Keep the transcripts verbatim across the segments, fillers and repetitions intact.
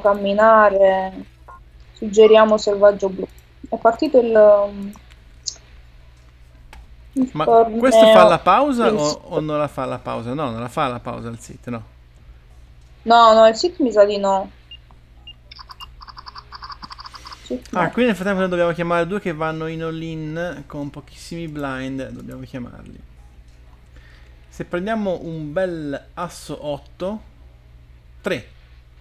camminare, suggeriamo selvaggio blu. È partito il... il ma torneo. Questo fa la pausa o, o non la fa la pausa? No, non la fa la pausa il sit, no? No, no, il sit mi sa di no. Ah, quindi nel frattempo noi dobbiamo chiamare due che vanno in all-in con pochissimi blind, dobbiamo chiamarli. Se prendiamo un bel asso otto, tre.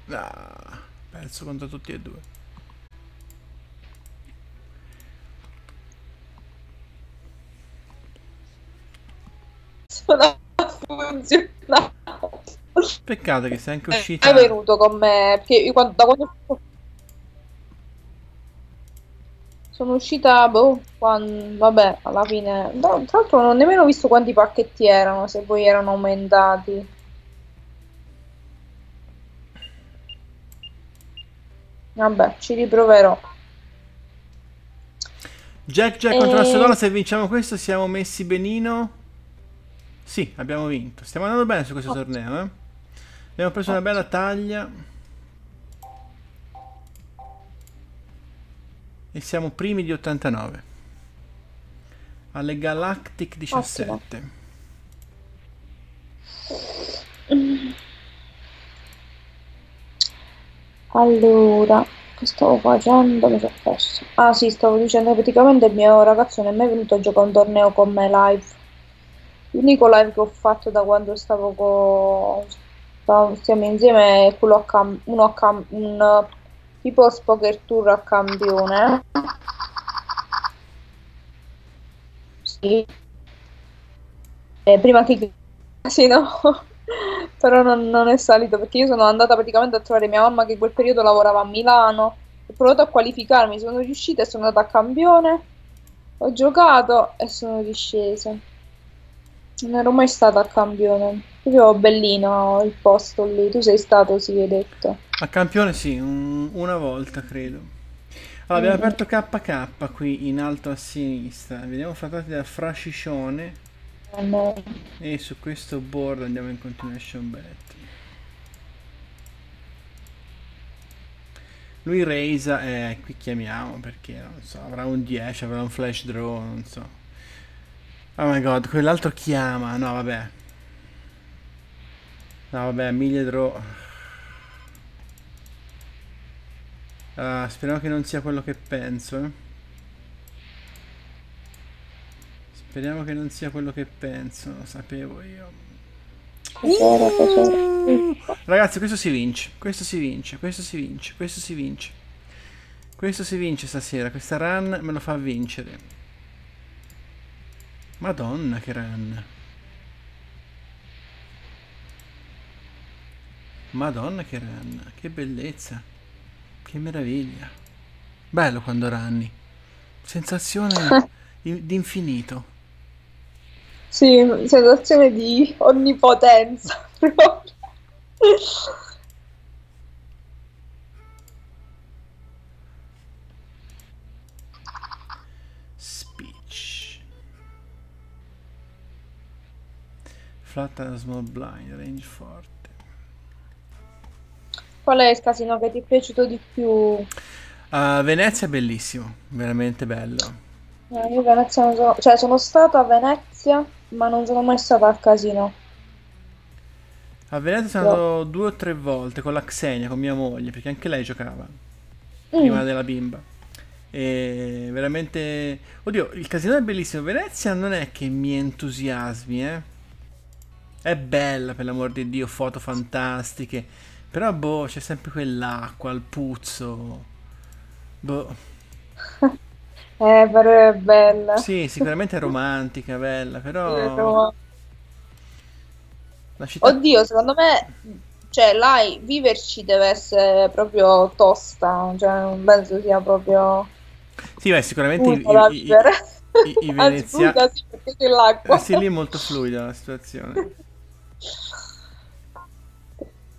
Ah, perso contro tutti e due. Sono funzionato. Peccato che sei anche uscita. È venuto con me, perché io quando, da quando... sono uscita, boh, quando, vabbè, alla fine... No, tra l'altro non ho nemmeno visto quanti pacchetti erano, se poi erano aumentati. Vabbè, ci riproverò. Jack Jack e... contro la Sedona, se vinciamo questo siamo messi benino. Sì, abbiamo vinto. Stiamo andando bene su questo oh. torneo, eh. Abbiamo preso oh. una bella taglia. E siamo primi di ottantanove alle Galactic diciassette. Ottimo. Allora, che stavo facendo? Mi sono perso. Ah sì, stavo dicendo che praticamente il mio ragazzo non è mai venuto a giocare un torneo con me live. L'unico live che ho fatto da quando stavo con... stavo... stiamo insieme è quello a cam... uno a cam... un... tipo Poker Tour a campione. Sì. Eh, prima che... sì, no. Però non, non è salito, perché io sono andata praticamente a trovare mia mamma che in quel periodo lavorava a Milano. Ho provato a qualificarmi, sono riuscita e sono andata a campione. Ho giocato e sono discesa. Non ero mai stata a campione. Proprio bellino il posto lì. Tu sei stato, sì, hai detto. A campione sì, un, una volta credo. Allora, mm. abbiamo aperto K K qui in alto a sinistra. Vediamo frattati da Frascicione. No. E su questo board andiamo in continuation bet. Lui raisa e eh, qui chiamiamo perché non so, avrà un dieci, avrà un flash draw, non so. Oh my god, quell'altro chiama, no vabbè. No vabbè, mille draw. Ah, speriamo che non sia quello che penso, eh. Speriamo che non sia quello che penso, lo sapevo io. Uh! Ragazzi, questo si vince, questo si vince, questo si vince, questo si vince. Questo si vince stasera, questa run me lo fa vincere. Madonna che run. Madonna che run, che bellezza. Che meraviglia. Bello quando runni. Sensazione di infinito. Sì, sensazione di onnipotenza. Speech. Flatta small blind, range forte. Qual è il casino che ti è piaciuto di più? Uh, Venezia è bellissimo, veramente bello. Eh, io Venezia non sono... cioè sono stato a Venezia, ma non sono mai stato al casino. A Venezia sono andato due o tre volte con la Xenia, con mia moglie, perché anche lei giocava prima mm. della bimba. E veramente... oddio, il casino è bellissimo. Venezia non è che mi entusiasmi, eh. È bella, per l'amor di Dio, foto fantastiche. Però boh, c'è sempre quell'acqua, il puzzo. Boh. Eh, però è bella. Sì, sicuramente è romantica, bella, però... la città... oddio, secondo me, cioè, là viverci deve essere proprio tosta, cioè, non penso sia proprio... sì, beh, sicuramente i, i, i, i veneziani... ah, sì, perché c'è l'acqua. Eh, sì, lì è molto fluida la situazione.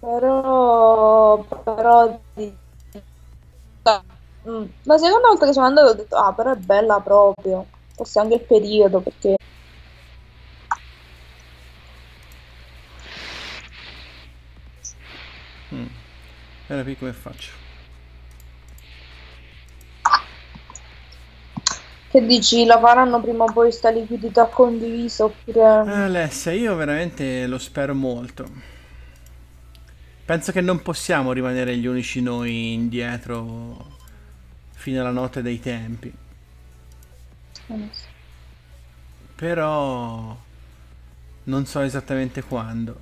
Però... però... Mm. La seconda volta che sono andato ho detto, ah, però è bella proprio, forse anche il periodo, perché... Mm. Era piccola e faccio. Che dici, la faranno prima o poi sta liquidità condivisa oppure... Alessia, io veramente lo spero molto. Penso che non possiamo rimanere gli unici noi indietro fino alla notte dei tempi. Però non so esattamente quando.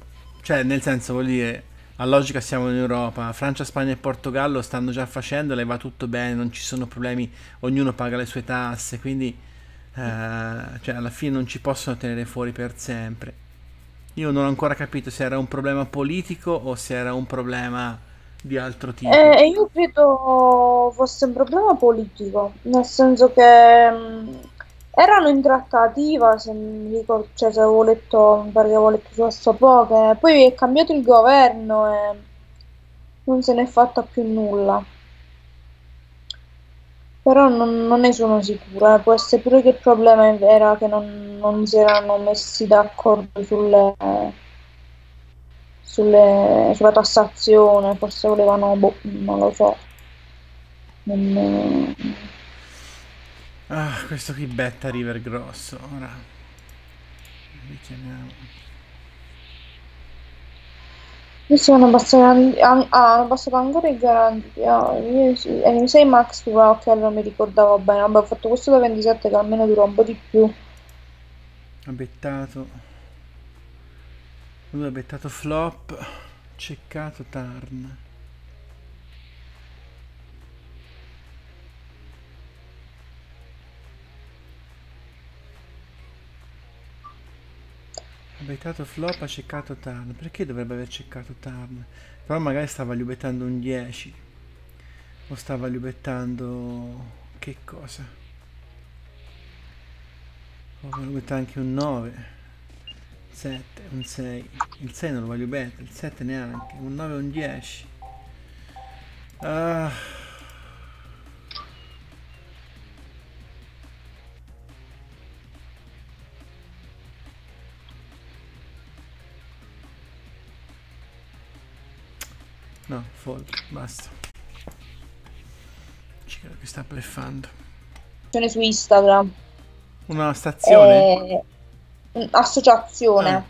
Cioè, nel senso, vuol dire, a logica siamo in Europa, Francia, Spagna e Portogallo stanno già facendole, va tutto bene, non ci sono problemi, ognuno paga le sue tasse, quindi eh, cioè, alla fine non ci possono tenere fuori per sempre. Io non ho ancora capito se era un problema politico o se era un problema di altro tipo. Eh, io credo fosse un problema politico, nel senso che mh, erano in trattativa, se mi ricordo, cioè, se avevo letto, perché avevo letto giusto poco, poi è cambiato il governo e non se n'è fatta più nulla. Però non, non ne sono sicura, può essere pure che il problema era che non, non si erano messi d'accordo sulle, sulle, sulla tassazione, forse volevano, boh, non lo so. Non... Ah, questo qui betta river grosso, ora richiamiamo. Sono passato, ah, hanno passato ancora i garanti. Ah, sei max tu, ok, allora mi ricordavo bene. Vabbè, ho fatto questo da ventisette che almeno dura un po' di più. Ha bettato. Lui ha bettato flop. Ceccato turn. Ha beccato flop, ha ceccato turn. Perché dovrebbe aver ceccato turn? Però magari stava liubettando un dieci. O stava liubettando... che cosa? O va liubetta anche un nove. sette, un sei. Il sei non lo va liubetta, il sette neanche. Un nove e un dieci. Ah... No, fold, basta. Ci credo che sta bleffando. Stazione su Instagram. Una stazione? Eh, associazione. Ah.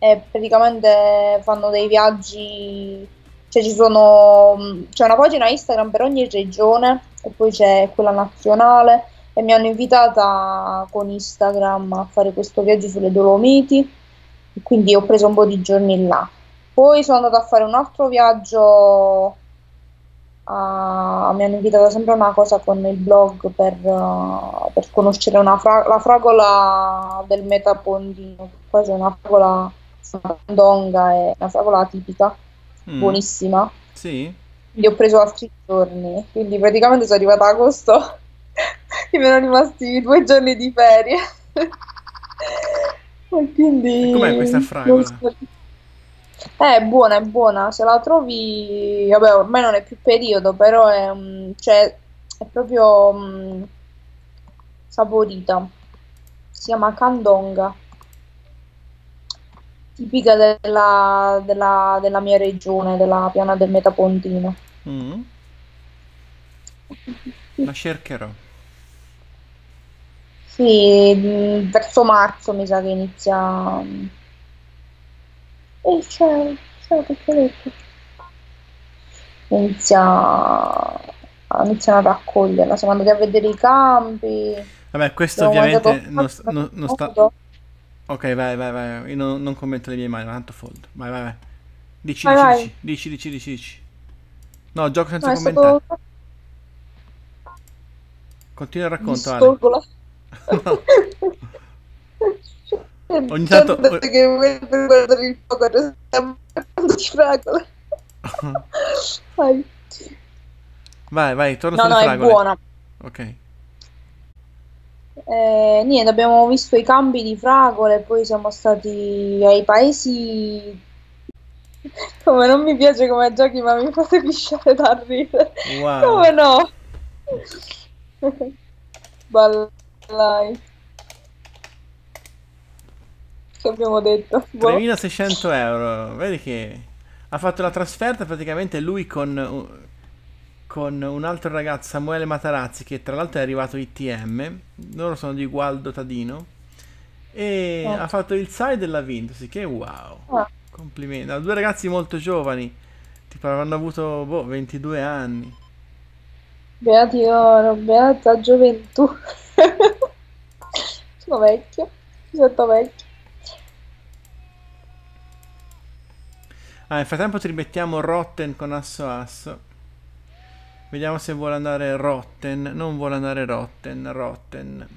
E praticamente fanno dei viaggi. Cioè, ci sono. C'è una pagina Instagram per ogni regione e poi c'è quella nazionale. E mi hanno invitata con Instagram a fare questo viaggio sulle Dolomiti. E quindi ho preso un po' di giorni là. Poi sono andata a fare un altro viaggio, a... mi hanno invitato sempre una cosa con il blog per, uh, per conoscere una fra... la fragola del Metapontino. Qua c'è una fragola Candonga, è una fragola tipica, mm. buonissima. Sì. Quindi ho preso altri giorni, quindi praticamente sono arrivata a agosto e mi erano rimasti due giorni di ferie. E quindi... E com'è questa fragola? Eh, è buona, è buona, se la trovi, vabbè, ormai non è più periodo, però è, um, cioè, è proprio um, saporita, si chiama Candonga, tipica della, della, della mia regione, della piana del Metapontino. Mm. La cercherò. Sì, verso marzo mi sa che inizia... E c'è, c'è che ho detto. Inizia, iniziano a raccoglierla, siamo andati a vedere i campi. Vabbè, questo ovviamente non, non, non sta... Ok, vai, vai, vai, io non, non commento le mie mani, ma tanto fold. Vai, vai, vai. Dici, vai, dici, vai. Dici, dici, dici, dici. No, gioco senza no, commentare. Stato... Continua il racconto, Ale. No. Ogni tanto che guardare il fuoco stiamo parlando di fragole. Vai. Vai, vai, torna no, sulle no, fragole. No, è buona. Ok. Eh, niente, abbiamo visto i campi di fragole, poi siamo stati ai paesi. Come non mi piace come giochi, ma mi fate pisciare da ridere. Wow. Come no? Ballai. Abbiamo detto boh. tremilaseicento euro, vedi che ha fatto la trasferta praticamente lui con, con un altro ragazzo, Samuele Matarazzi, che tra l'altro è arrivato I T M, loro sono di Gualdo Tadino, e oh. ha fatto il side e l'ha vinto, sì che wow, oh. complimenti, no, due ragazzi molto giovani, tipo avranno avuto boh, ventidue anni. Beati oro, beata gioventù. Sono vecchio, mi sento vecchio. Ah, nel frattempo rimettiamo Rotten con asso asso. Vediamo se vuole andare Rotten. Non vuole andare Rotten, Rotten.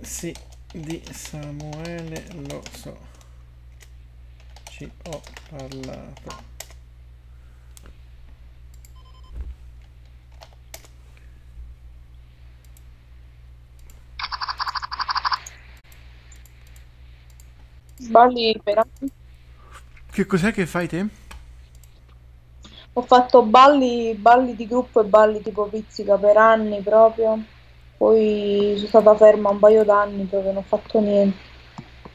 Sì, di Samuele lo so. Ci ho parlato. Sbagli per... Che cos'è che fai te? Ho fatto balli, balli di gruppo e balli tipo pizzica per anni proprio. Poi sono stata ferma un paio d'anni perché non ho fatto niente.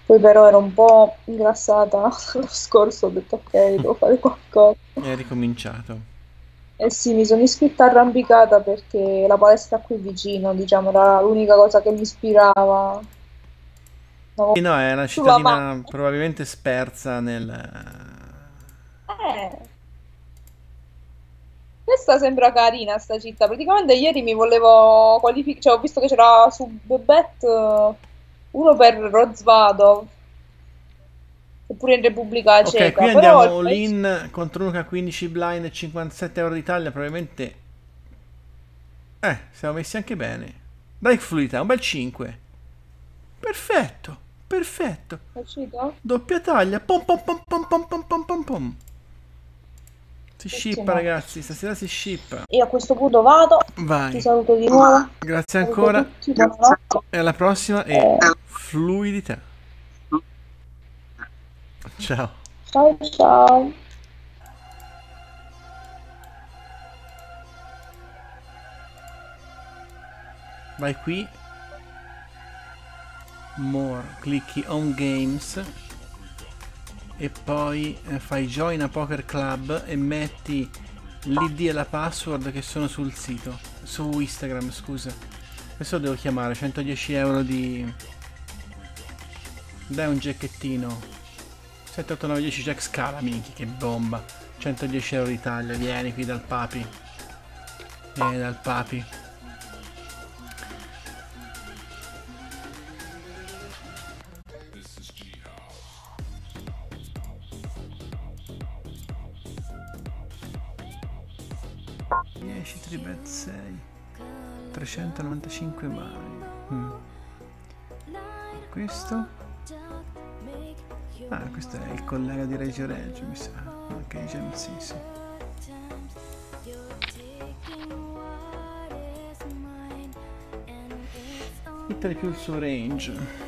Poi però ero un po' ingrassata lo scorso, ho detto ok, devo fare qualcosa. E hai ricominciato. Eh sì, mi sono iscritta arrampicata perché la palestra qui vicino, diciamo, era l'unica cosa che mi ispirava. No, è una cittadina probabilmente spersa nel... Eh. Questa sembra carina, sta città. Praticamente ieri mi volevo qualificare, cioè ho visto che c'era su Bebet Uno per Rozvado, oppure in Repubblica Cieca. Ok, qui andiamo all poi... in contro Luca quindici blind e cinquantasette euro d'Italia, probabilmente... Eh, siamo messi anche bene. Dai fluidità, un bel cinque. Perfetto. Perfetto. Doppia taglia. Pom pom pom pom pom pom pom pom pom. Si shippa, ragazzi, stasera si shippa. E a questo punto vado. Vai. Ti saluto di nuovo. Grazie ancora. Tutti, Grazie. E alla prossima e eh. fluidità. Ciao. Ciao ciao. Vai qui. More, clicchi on games e poi fai join a poker club e metti l'I D e la password che sono sul sito, su Instagram, scusa. Adesso devo chiamare centodieci euro di... Dai un giochettino. sette otto nove dieci jack scala, minchia, che bomba. centodieci euro d'Italia, vieni qui dal papi. Vieni dal papi. trecentonovantacinque mani. Mm. Questo? Ah, questo è il collega di Reggio Reggio, mi sa. Ok, Gem, sì, sì. Hitta di più il suo range.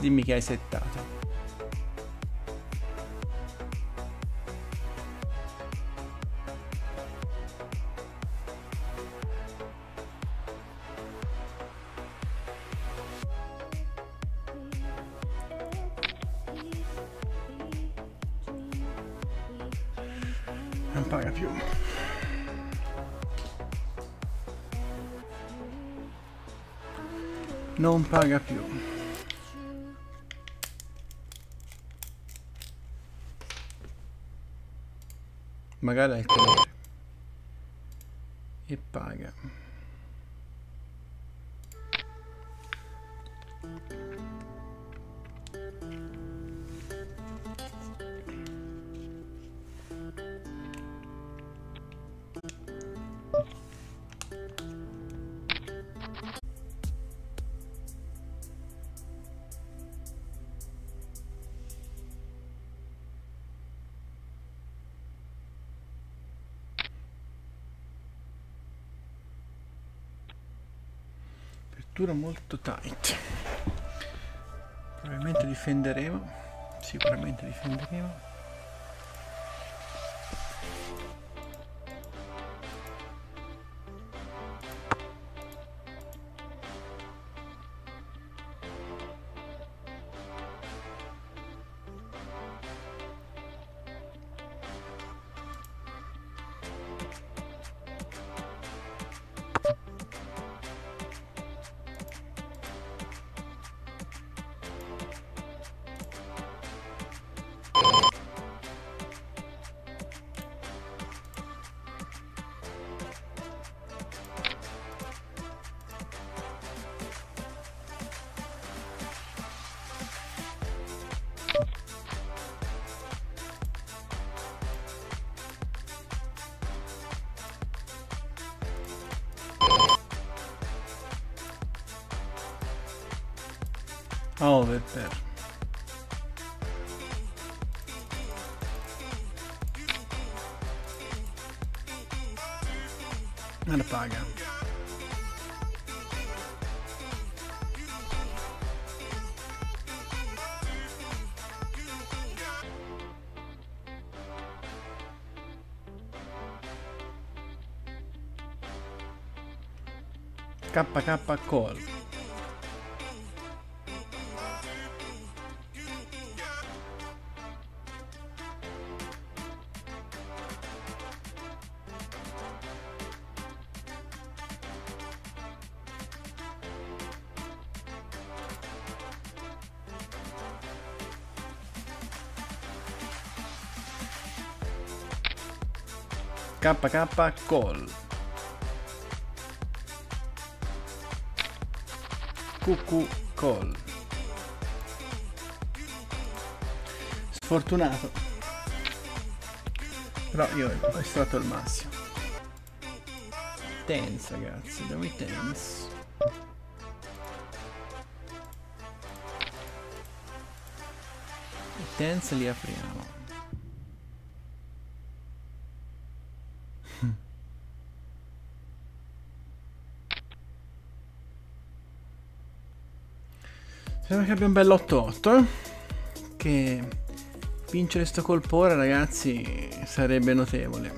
Dimmi che hai settato. Non paga più. non paga più. Magari al colore. E paga. Molto tight, probabilmente difenderemo, sicuramente difenderemo. Over per me la paga. K K call. K K call. Q Q call. Sfortunato. Però io ho estratto il massimo. Tense ragazzi, dammi tense. I tense li apriamo. Sembra che abbia un bel otto otto, eh? Che vincere sto colpo ora ragazzi sarebbe notevole.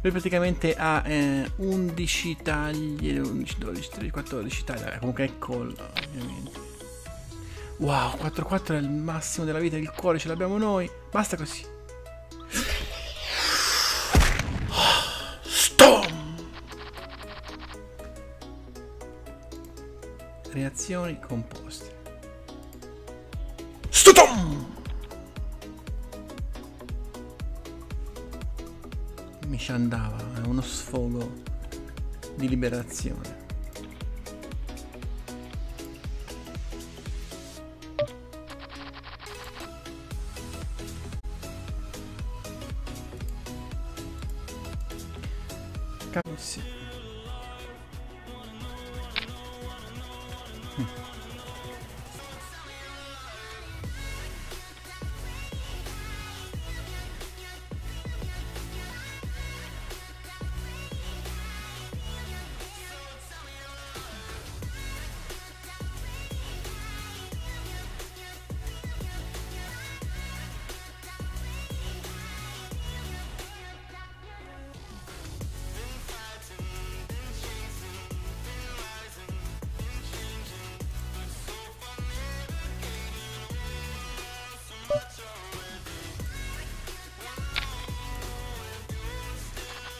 Lui praticamente ha eh, undici tagli, undici, dodici, tredici, quattordici tagli, eh, comunque è call ovviamente. Wow, quattro quattro è il massimo della vita, il cuore ce l'abbiamo noi, basta così. Reazioni composte. Stutum! Mi ci andava, è uno sfogo di liberazione. Capisci?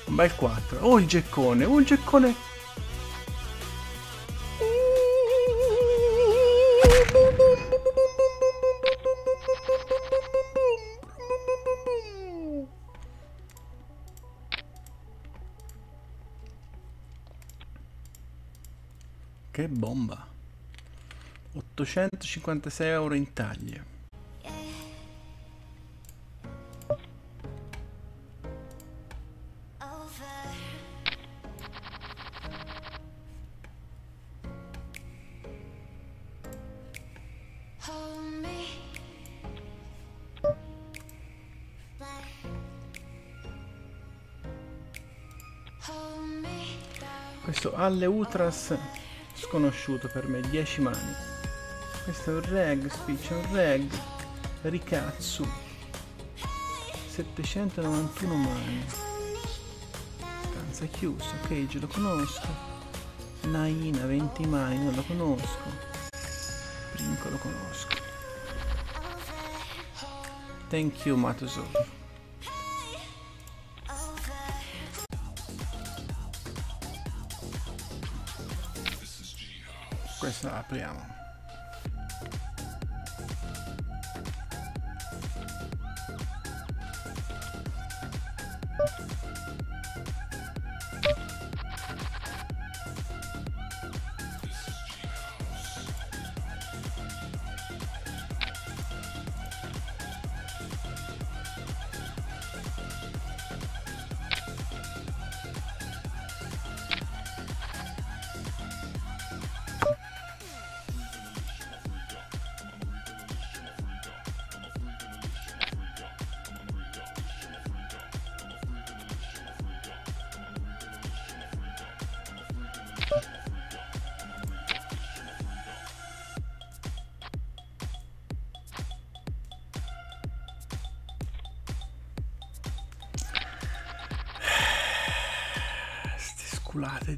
Bel quattro, oh il geccone, oh il geccone, bomba. ottocentocinquantasei euro in taglie. Questo alle ultras sconosciuto per me, dieci mani. Questo è un reg, spiccia un reg, ricazzo, settecentonovantuno mani, stanza chiusa, ok, ce lo conosco. Naina, venti mani, non lo conosco. Brinco lo conosco. Thank you Matosor. Questa la apriamo.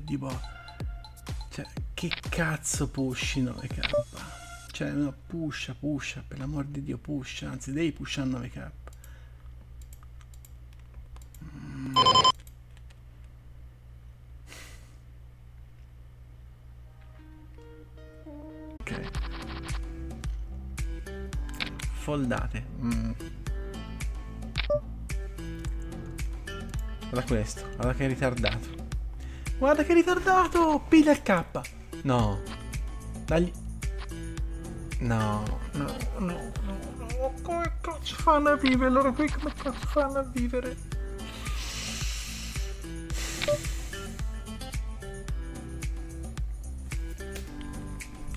Tipo, cioè, che cazzo pushi nove K? Cioè, no, pusha, pusha, per l'amor di Dio, pusha. Anzi, devi pushare nove K. Mm. Ok. Foldate. Mm. Guarda questo, guarda che è ritardato. Guarda che ritardato! P del K! No! Dagli... No, no, no, no, no, come cazzo fanno a vivere loro qui? Come cazzo fanno a vivere?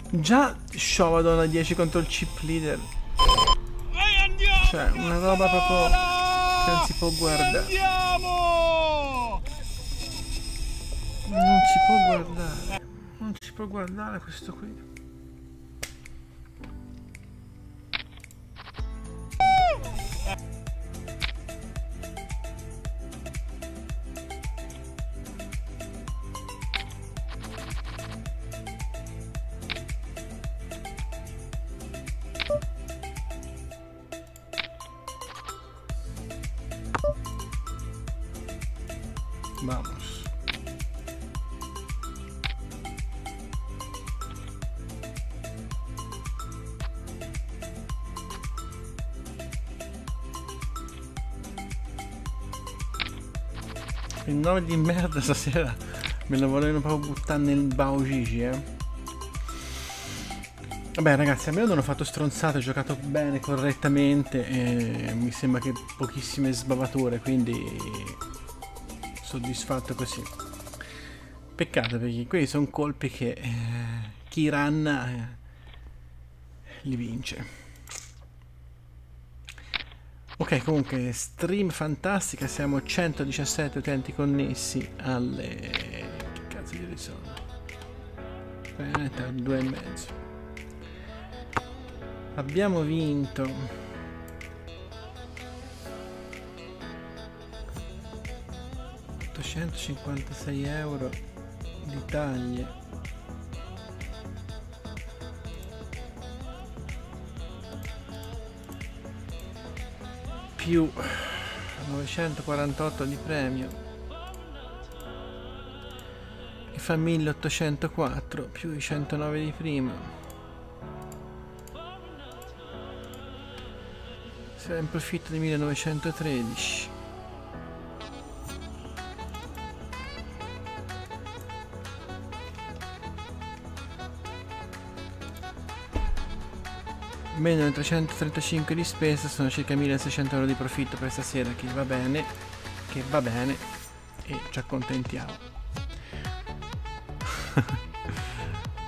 Già Shovadon a dieci contro il chip leader. Cioè, una roba proprio che non si può guardare. Non si può guardare, non si può guardare questo qui. Il nome di merda stasera me lo volevano proprio buttare nel baugigi, eh. Vabbè ragazzi, almeno non ho fatto stronzate, ho giocato bene, correttamente, e mi sembra che pochissime sbavature, quindi soddisfatto così. Peccato, perché quelli sono colpi che eh, chi ranna eh, li vince. Ok, comunque, stream fantastica, siamo centodiciassette utenti connessi alle... che cazzo di ore sono? Veramente, due e mezzo. Abbiamo vinto... ottocentocinquantasei euro di taglie. Più novecentoquarantotto di premio e fa milleottocentoquattro più i centonove di prima, sarà in profitto di millenovecentotredici. meno trecentotrentacinque di spesa, sono circa milleseicento euro di profitto per stasera, che va bene, che va bene, e ci accontentiamo.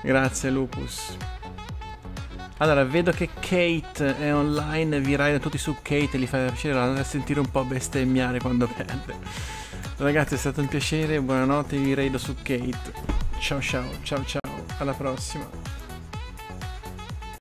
Grazie Lupus. Allora, vedo che Kate è online, vi raida tutti su Kate e li fai piacere, andate a sentire un po' bestemmiare quando perde. Ragazzi, è stato un piacere, buonanotte, vi raido su Kate. Ciao ciao, ciao ciao, alla prossima.